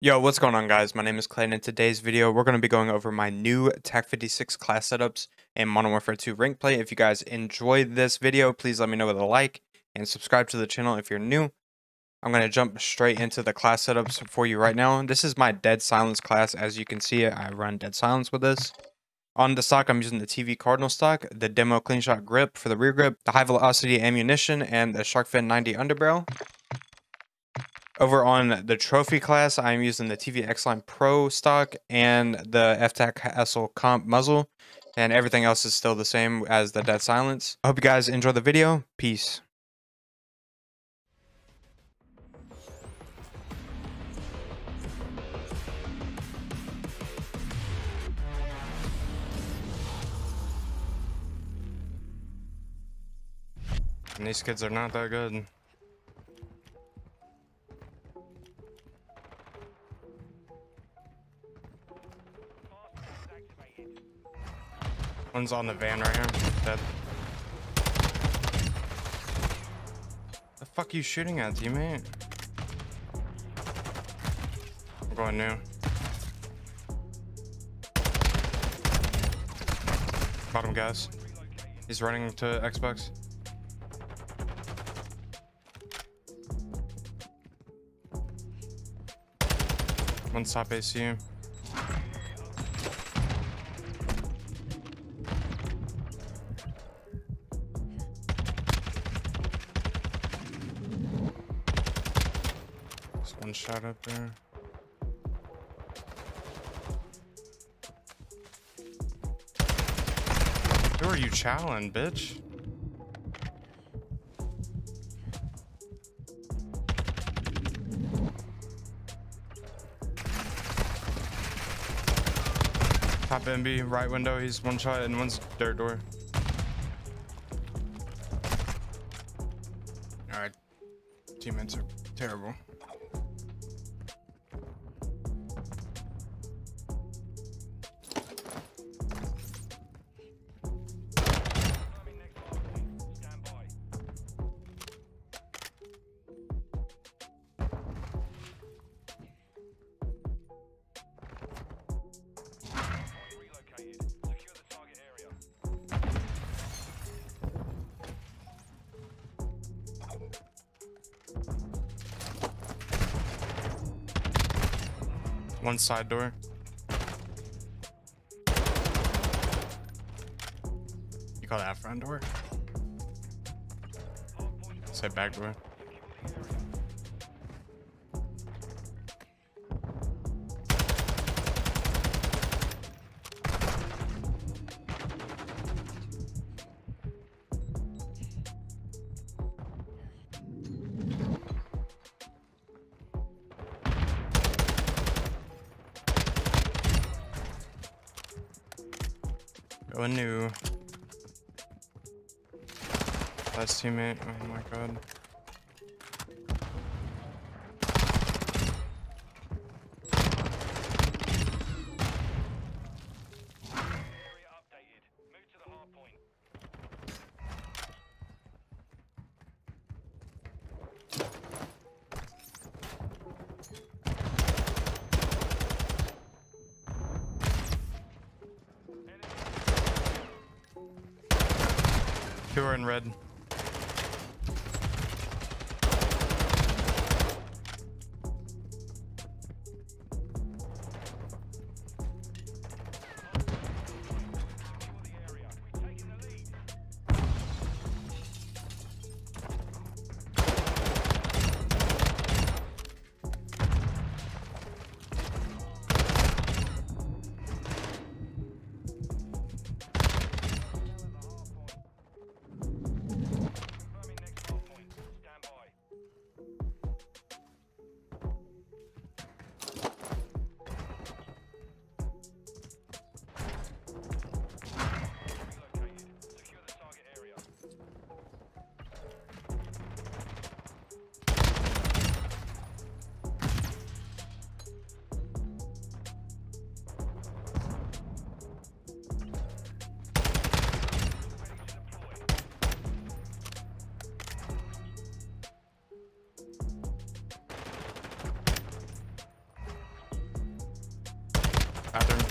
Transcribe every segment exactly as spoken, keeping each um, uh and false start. Yo, what's going on, guys? My name is Clay, and in today's video we're going to be going over my new T A C fifty-six class setups and Modern Warfare two rank play. If you guys enjoyed this video, please let me know with a like and subscribe to the channel if you're new. I'm going to jump straight into the class setups for you right now. This is my Dead Silence class. As you can see, I run Dead Silence with this. On the stock, I'm using the T V Cardinal stock, the Demo Clean Shot grip for the rear grip, the High Velocity ammunition, and the Sharkfin ninety underbarrel. Over on the trophy class, I'm using the T V X Line Pro stock and the F TAC S L comp muzzle, and everything else is still the same as the Dead Silence. I hope you guys enjoy the video. Peace. And these kids are not that good. One's on the van right here. Dead. The fuck you shooting at, teammate? I'm going new. Bottom gas. He's running to Xbox. One's top A C U. One shot up there. Who are you challenging, bitch? Top M B, right window, he's one shot and one's dirt door. Alright. Teammates are terrible. One side door. You call that front door? Say back door. Oh, new. Last teammate. Oh my god. Two are in red.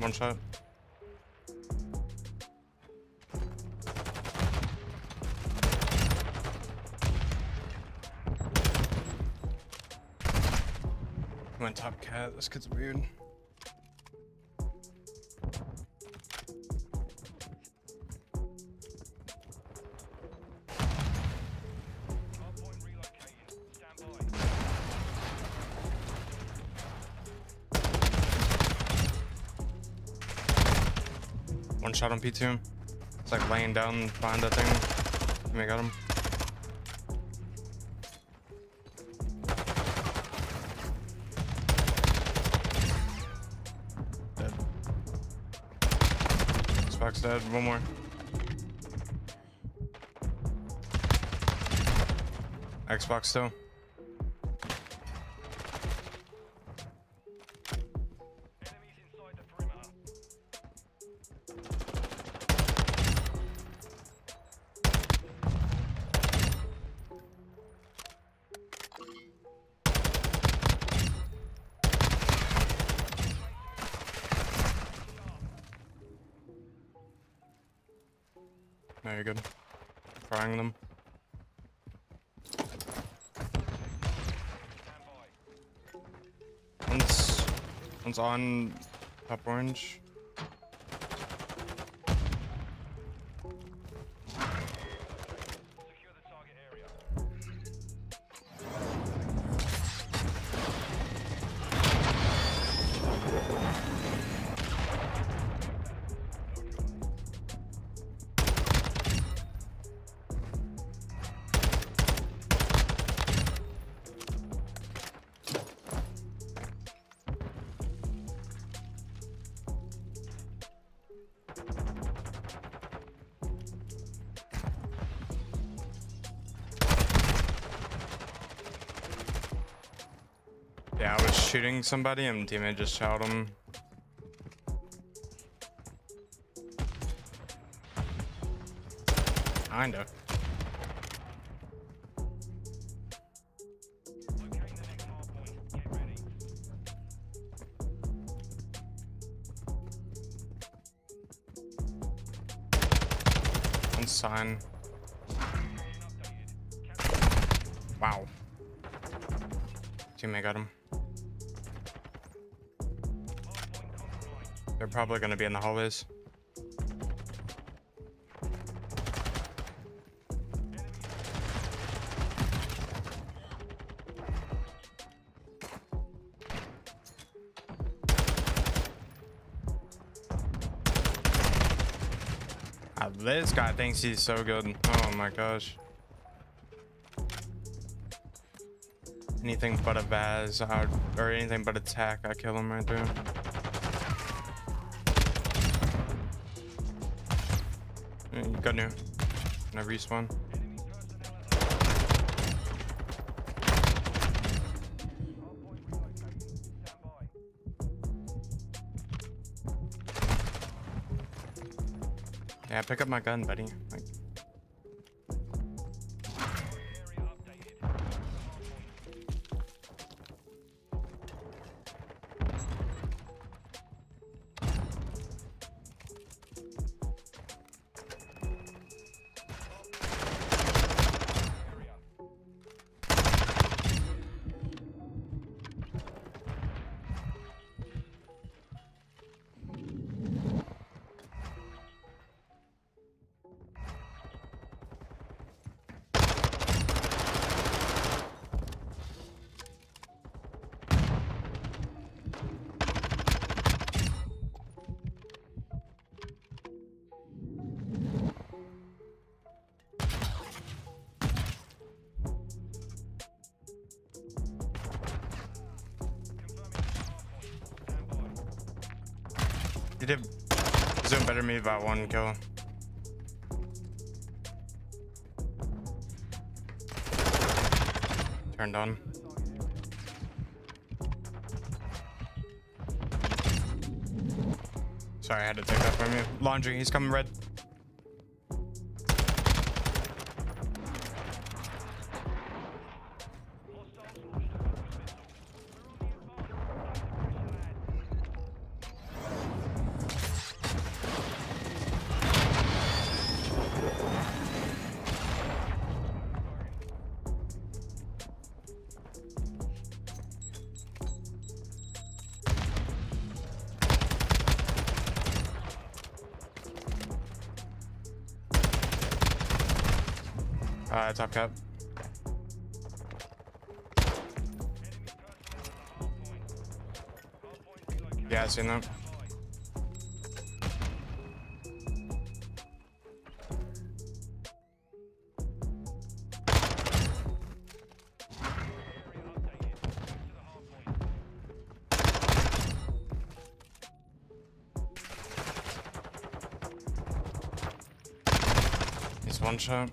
One shot. Come on, top cat. This kid's weird. One shot on P two. It's like laying down behind that thing. And we got him. Dead. This box dead. One more. Xbox still. No, you're good. Frying them. One's, one's on top orange. Secure the target area. Yeah, I was shooting somebody and my teammate just shot him. Kinda. One sign. Wow. Teammate got him. They're probably going to be in the hallways. Ah, this guy thinks he's so good. Oh my gosh. Anything but a Vaz or, or anything but a T A C, I kill him right there. Got new. Can I respawn? Yeah, pick up my gun, buddy. Like... He did zoom better than me by one kill. Turned on. Sorry, I had to take that from you. Laundry, he's coming red. Uh, top cap. Yeah, I seen that. He's one shot.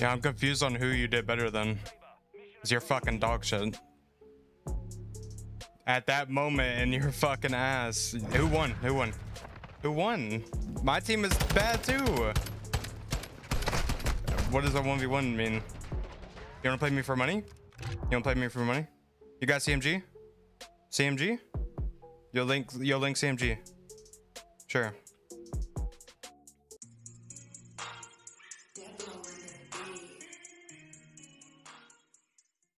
Yeah, I'm confused on who you did better than. It's your fucking dog shit. At that moment in your fucking ass. Who won? Who won? Who won? My team is bad too. What does a one v one mean? You wanna play me for money? You wanna play me for money? You got C M G? C M G? You'll link, you'll link C M G. Sure.